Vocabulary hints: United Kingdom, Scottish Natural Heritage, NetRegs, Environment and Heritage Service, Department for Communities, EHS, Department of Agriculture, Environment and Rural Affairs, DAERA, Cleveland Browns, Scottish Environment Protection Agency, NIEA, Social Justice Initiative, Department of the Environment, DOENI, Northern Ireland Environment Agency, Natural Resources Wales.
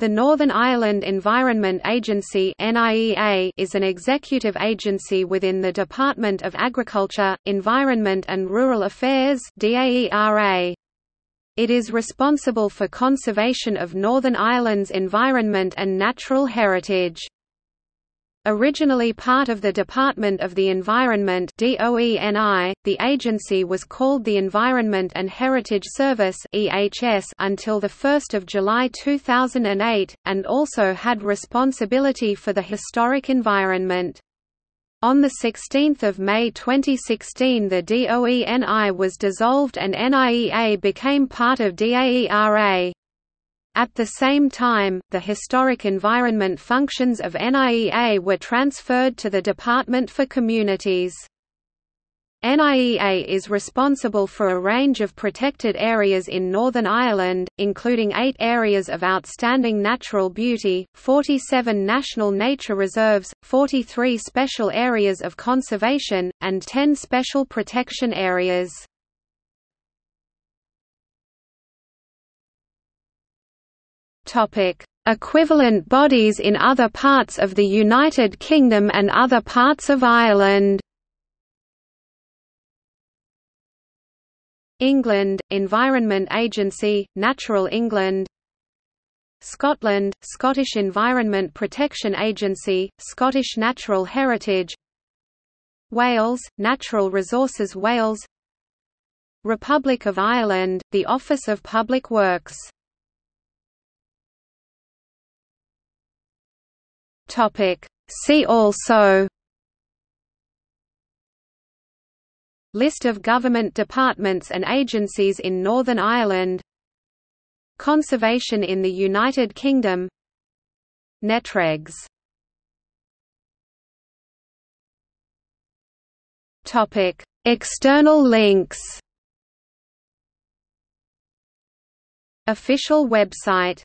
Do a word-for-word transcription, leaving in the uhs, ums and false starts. The Northern Ireland Environment Agency (N I E A) is an executive agency within the Department of Agriculture, Environment and Rural Affairs (D A E R A). It is responsible for conservation of Northern Ireland's environment and natural heritage. Originally part of the Department of the Environment (D O E N I), the agency was called the Environment and Heritage Service (E H S) until the first of July two thousand eight, and also had responsibility for the historic environment. On the sixteenth of May twenty sixteen, the D O E N I was dissolved and N I E A became part of D A E R A. At the same time, the historic environment functions of N I E A were transferred to the Department for Communities. N I E A is responsible for a range of protected areas in Northern Ireland, including eight areas of outstanding natural beauty, forty-seven national nature reserves, forty-three special areas of conservation, and ten special protection areas. Equivalent bodies in other parts of the United Kingdom and other parts of Ireland. England, Environment Agency, Natural England. Scotland, Scottish Environment Protection Agency, Scottish Natural Heritage. Wales, Natural Resources Wales. Republic of Ireland, the Office of Public Works. See also: List of government departments and agencies in Northern Ireland, Conservation in the United Kingdom, NetRegs. External links. Official website.